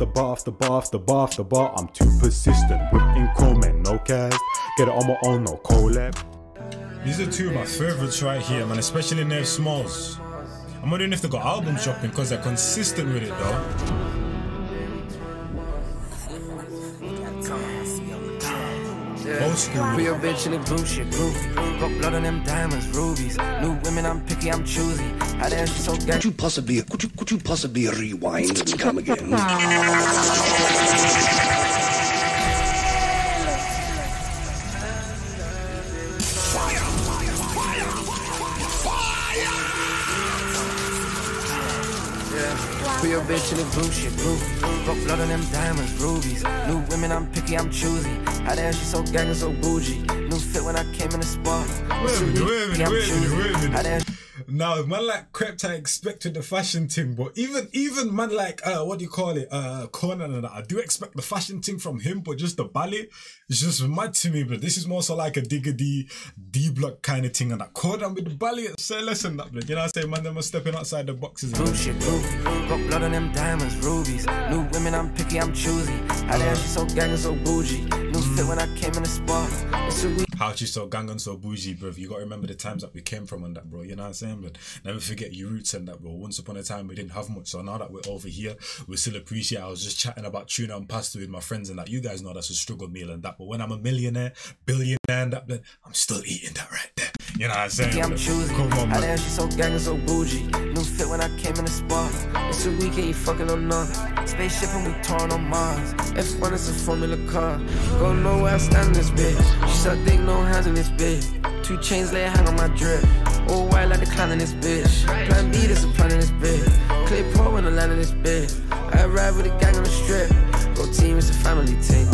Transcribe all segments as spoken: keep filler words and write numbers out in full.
after bar after bar after bar after bar. I'm too persistent, whipping Coleman, no cast. Get it on my own, no collab. These are two of my favourites right here, man, especially Nafe Smallz. I'm wondering if they got albums dropping because they're consistent with it though. Real bitch in the blue shit, groovy. Broke blood on them diamonds, rubies. New women, I'm picky, I'm choosy. How dare she so damn. Could you possibly, could you, could you possibly rewind and come again? Real bitch in the blue shit, groovy. Broke blood on them diamonds, rubies. New women, I'm picky, I'm choosy. How the hell she so gang and so bougie? New fit when I came in the spot. Wait a minute, wait a minute, wait a minute, wait a minute. Now, man like Krept, I expected the fashion thing, but even even man like, uh, what do you call it, uh, Konan and that, I do expect the fashion thing from him, but just the ballet, it's just mad to me, but this is more so like a diggity, D-block kind of thing, and that Konan with the ballet, say less than that, but you know what I'm saying, man, them are stepping outside the boxes. Blue shit, blue, broke blood on them diamonds, rubies, new women, I'm picky, I'm choosy, how they so gang and so bougie, new fit when I came in the spot, it's a how she's so gang and so bougie, bruv. You gotta remember the times that we came from and that, bro. You know what I'm saying, but never forget your roots and that, bro. Once upon a time, we didn't have much. So now that we're over here, we still appreciate. I was just chatting about tuna and pasta with my friends and that. You guys know that's a struggle meal and that. But when I'm a millionaire, billionaire and that, then I'm still eating that right there. You know what I'm saying? Yeah, I'm choosing. Come on, man. I didn't so gang and so bougie. New fit when I came in the spot. It's a weekend, you fucking on none. Spaceship and we torn on Mars. F one is a formula car. Go nowhere, I stand this bitch. She sucked dick. No hands in this bitch. Two chains lay hang on my drip. Oh, why like the clown in this bitch? Plan B, this a plan in this bitch. Clay pro in the land in this bitch. I ride with a gang on the strip. Go team, it's a family team.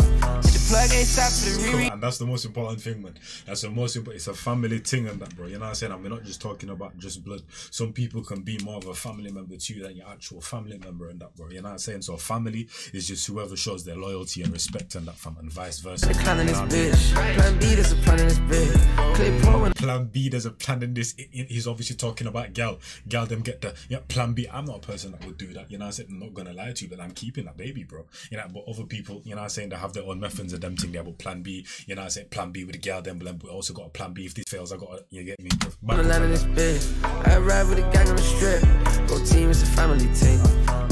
Plug ASAP for the re-re. And that's the most important thing, man. That's the most important. It's a family thing and that, bro. You know what I'm saying? And we're not just talking about just blood. Some people can be more of a family member to you than your actual family member and that, bro. You know what I'm saying? So family is just whoever shows their loyalty and respect and that, fam, and vice versa. Plan in this bitch. Plan B, there's a plan in this bitch. Plan B, there's a plan in this. He's obviously talking about gal. Gal, them get the yeah. Plan B. I'm not a person that would do that. You know what I'm saying? I'm not gonna lie to you, but I'm keeping that baby, bro. You know, but other people, you know what I'm saying, they have their own methods. Them thing, they have a plan B, you know what I'm saying? Plan B with the girl, then we also got a plan B. If this fails, I got a, you get me? On the land of this bitch, I ride with a gang on the strip. Go team, it's a family team.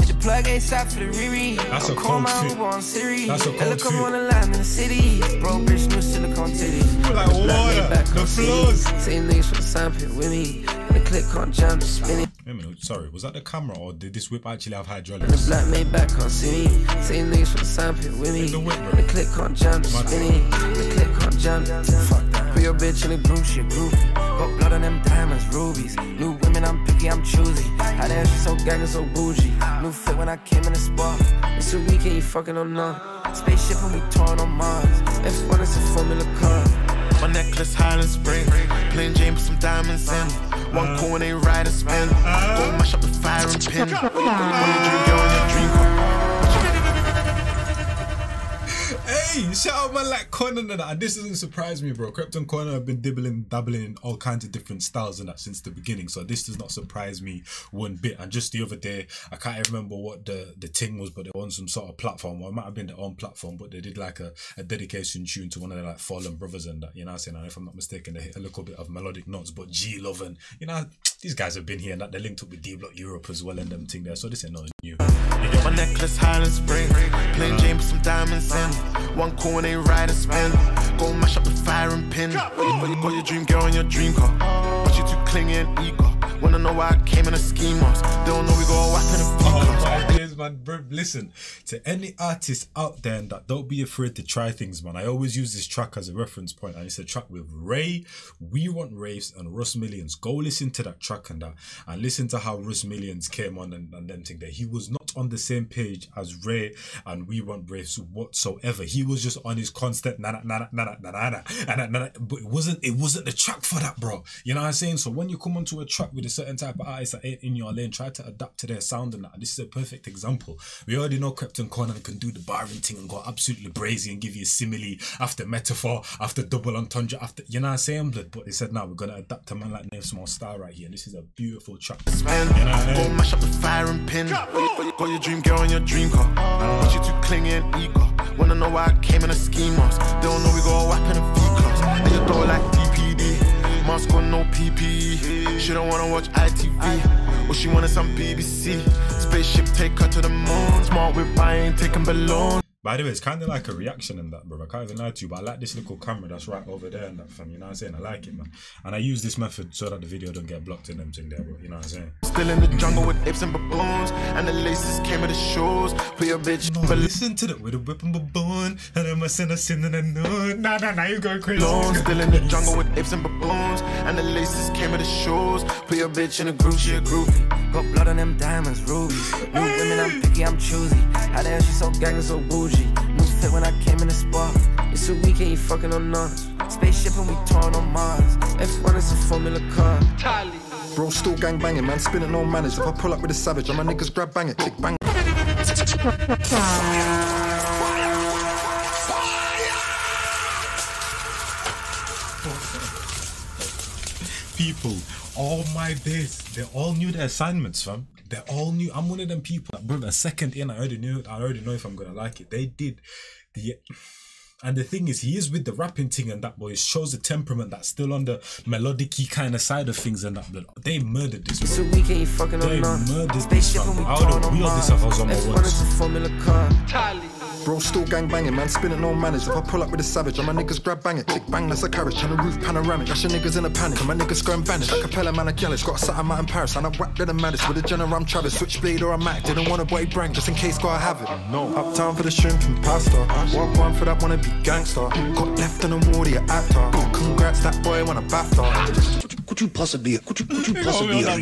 The plug ASAP for the Riri. That's a cold fit. That's a cold fit. On the land in the city. Bro, bitch, new silicone titties. Like water, the floors. Same niggas from the sandpit with me. The click can't jump, spinning. Wait a minute, sorry, was that the camera or did this whip actually have hydraulics? The black made back can't see me. Same niggas from the sandpit with me. The whip, bro. The click can't jump, spinning. The click can't jump. Fuck that. Real bitch in the blue shit, groovy. Got blood on them diamonds, rubies. New women, I'm picky, I'm choosy. How the hell she so gang and so bougie? New fit when I came in the spot. It's a weekend, you fucking on none. Spaceship and we torn on Mars. F one is a formula car. My necklace high and spring. Plain Jane with some diamonds in. One coin ain't right to spend. Go mash up the fire and pin. When you drink, yo, and you drink. Hey, shout out man like Konan and that. And this doesn't surprise me, bro. Krept and Konan have been dibbling, dabbling in all kinds of different styles and that since the beginning. So this does not surprise me one bit. And just the other day, I can't even remember what the, the thing was, but they were on some sort of platform. Well, it might have been their own platform, but they did like a, a dedication tune to one of their like fallen brothers and that. You know what I'm saying? And if I'm not mistaken, they hit a little bit of melodic notes, but G Love and, you know, these guys have been here and that. They linked up with D-block Europe as well and them thing there. So this ain't nothing new. You get my necklace high and spring. Plain Jane with some diamonds in. One coin ain't right to spend. Go mash up the fire and pin. You got your dream girl and your dream car, but you too clingy and ego. Wanna know why I came in a scheme mask. Don't know we go whack in a oh my days, man. Bro, listen, to any artist out there and that, don't be afraid to try things, man. I always use this track as a reference point, and it's a track with Ray, We Want Raves and Russ Millions. Go listen to that track and that, and listen to how Russ Millions came on and, and them thing that he was not on the same page as Ray and We Want Raves whatsoever. He was just on his constant na na na na na na na na, but it wasn't it wasn't the track for that, bro. You know what I'm saying? So when you come onto a track with a certain type of artist that ain't in your lane, try to adapt to their sound and that. This is a perfect example. We already know Krept and Konan can do the barring thing and go absolutely brazy and give you a simile after metaphor, after double entendre, after, you know what I'm saying, blood? But they said, now nah, we're gonna adapt to man like Nafe Smallz style right here. And this is a beautiful track. You know what I mean? Go mash up the fire and pin. Got your dream girl and your dream car. an ego. Wanna know why I came in a ski mask? They don't know we go whack in a V-class. And you throw like D P D, mask on no P P E. She don't wanna watch I T V, or she wanted some B B C. Spaceship take her to the moon. Smart whip, I ain't taking balloons. By the way, it's kind of like a reaction in that, bro. I can't even lie to you, but I like this little camera that's right over there and that, fam. You know what I'm saying? I like it, man. And I use this method so that the video don't get blocked in them thing there, bro. You know what I'm saying? Still in the jungle with apes and baboons, and the laces came with the shoes. Put your bitch. No, but listen to the with a whip and baboon, and I'm a sinner sinning and noon. Nah, nah, nah, you going crazy. Still in the jungle with apes and baboons, and the laces came with the shoes. Put your bitch in a groove, she a groovy. Got blood on them diamonds, rubies. New women, I'm picky, I'm choosy. How the hell she so gang so bougie? New fit when I came in the spot. It's a weekend, you fucking on us. Spaceship and we torn on Mars. F one is a formula car. Bro, still gang banging, man. Spinning no manners. If I pull up with a savage, all my niggas grab bang it. Chick bang. People, all my days, they all knew their assignments, fam. They're all new. I'm one of them people that, bro, a second in, I already knew I already know if I'm gonna like it. They did the and the thing is, he is with the rapping thing and that, boy. It shows the temperament that's still on the melodic-y kind of side of things and that, but they murdered this, bro. They murdered this. I would have wheeled this if I was on my words. Bro, still gang banging, man. Spinning no manners. If I pull up with a savage, all my niggas grab bang it. Tick bang, that's a carriage. On the roof panoramic. That's your niggas in a panic. And my niggas going vanish. Like a Capella, man, a Gellis. Got a sat out in Paris. And I whacked at the maddest. With a general, I'm Travis. Switchblade or a Mac. Didn't want a boy brang, just in case, gotta have it. No. Uptown for the shrimp and pasta. Walk one for that one. Gangster, got left on a wall, the actor. Congrats, that boy won a BAFTA. Could, could you possibly, could you, could you possibly? You got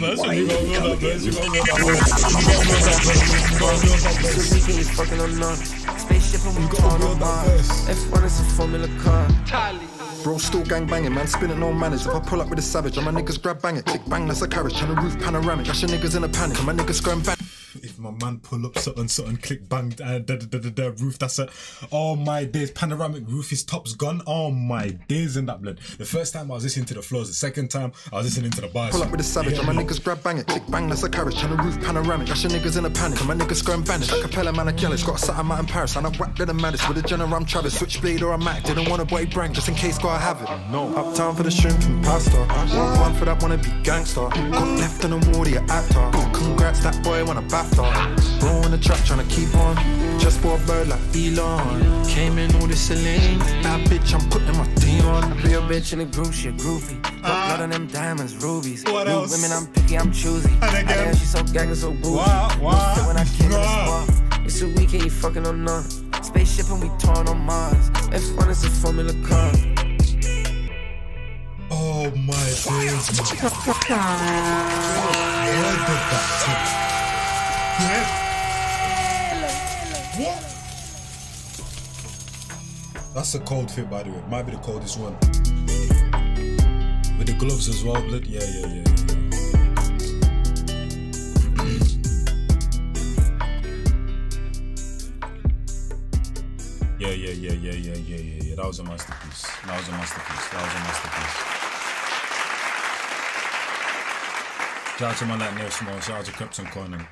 bro, still gang banging, man. Spinning no manners. If I pull up with a savage, all my niggas grab bang it. Tick bang, that's a carriage. On the roof panoramic. That's your niggas in a panic. And my niggas going back. If my man pull up something, something, click, bang, uh, da, da, da, da, da, roof, that's it. Oh my days, panoramic roof, his top's gone. Oh my days in that blood. The first time I was listening to the floors, the second time I was listening to the bars. Pull up with a savage, and yeah, my niggas grab bang it, click, bang, that's a carriage. On the roof panoramic, that's your niggas in a panic. And my niggas going vanish, like a Capella, man, a Gellis. Got a sat out in Paris, and I whacked at the maddest. With a general, I'm Travis, switchblade or a Mac. Didn't want a boy brang, just in case, gotta have it. No. Uptown for the shrimp and pasta. One, one for that wannabe gangster. Got left on a wall, the actor. Congrats, that boy won a BAFTA. Bro in the trap tryna keep on. Just bought a bird like Elon. Came in all this Celine. That bitch, I'm putting my D on. A real bitch in a groove, she a groovy. Got uh, blood on them diamonds, rubies. What else? Women, I'm picky, I'm choosy. And again, I she so gagging, so bougie. Wow, wow. No when I came wow. In the spot. It's a weekend, you fucking on none. Spaceship and we torn on Mars. F one is a formula car. Oh my goodness. Yeah. Hello, hello. Yeah. That's a cold fit, by the way. Might be the coldest one. With the gloves as well, blood. Yeah, yeah, yeah, yeah. Yeah, yeah, yeah, yeah, yeah, yeah, yeah, yeah. That was a masterpiece. That was a masterpiece. That was a masterpiece. Shout out to my like Nafe Smallz. Shout out to Krept and Konan.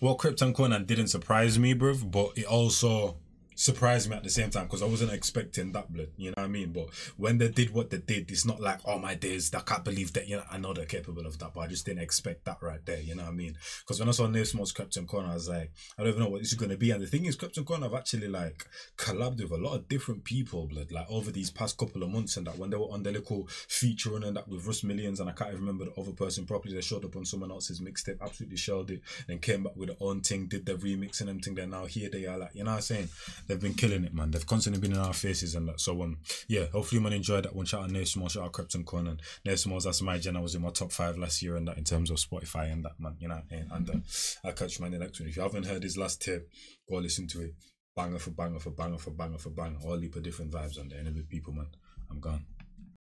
Well, Krept and Konan didn't surprise me, bruv, but it also surprised me at the same time because I wasn't expecting that, blood. You know what I mean? But when they did what they did, it's not like, oh my days, I can't believe that. You know, I know they're capable of that, but I just didn't expect that right there. You know what I mean? Because when I saw Nafe Smallz, Krept and Konan, I was like, I don't even know what this is going to be. And the thing is, Krept and Konan have actually like collabed with a lot of different people, blood, like over these past couple of months and that. When they were on the little feature and that with Russ Millions, and I can't even remember the other person properly, they showed up on someone else's mixtape, absolutely shelled it, then came back with their own thing, did their remix and everything. Then now here they are, like, you know what I'm saying? They've been killing it, man. They've constantly been in our faces and that. So um, yeah, hopefully you man enjoyed that one. Shout out Nafe Smallz, shout out Krept and Konan. Nafe Smallz, that's my gen. I was in my top five last year and that in terms of Spotify and that, man. You know what I mean? And uh, I'll catch you man in the next one. If you haven't heard his last tape, go listen to it. Banger for banger for banger for banger for banger. All heap of different vibes on there. And with people, man. I'm gone.